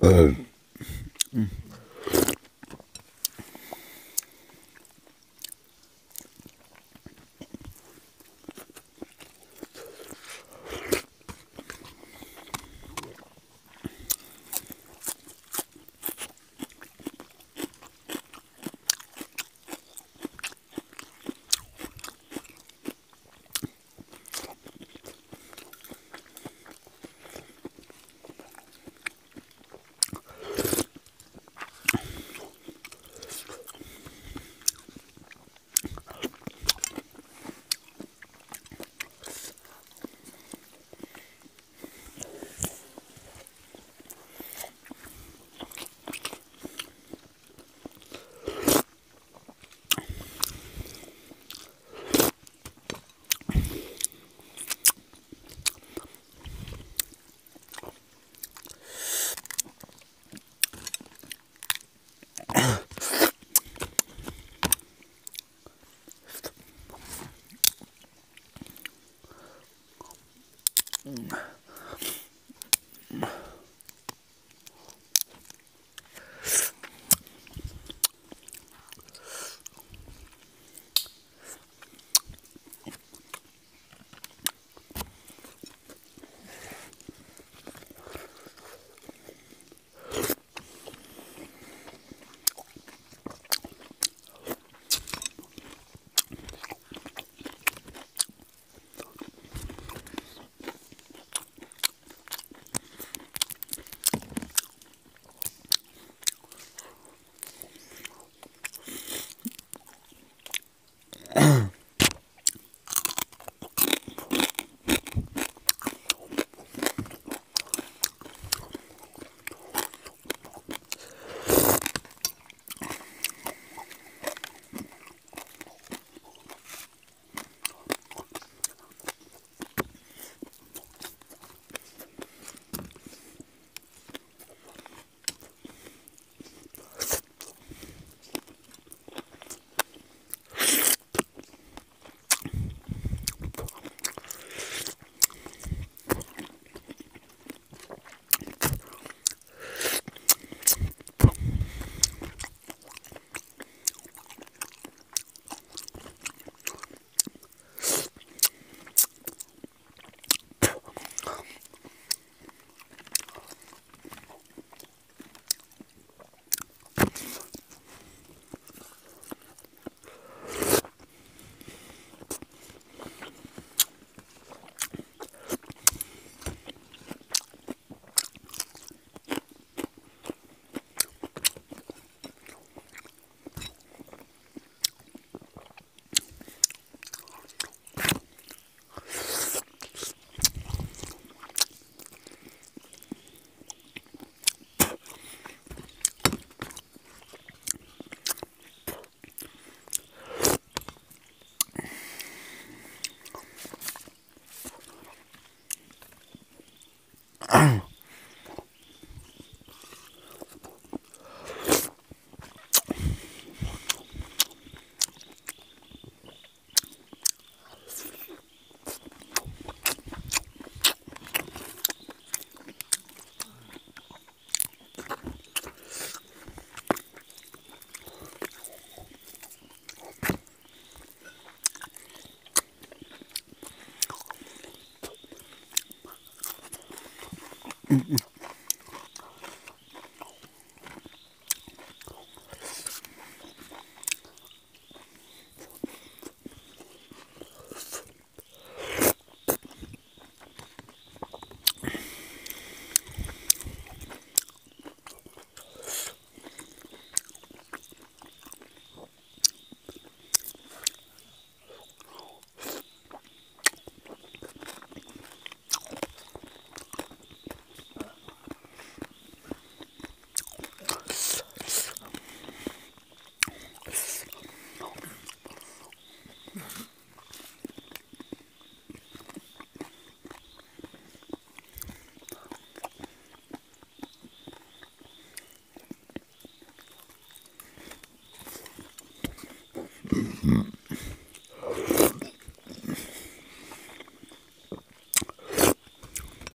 Mm-mm. Mm-hmm.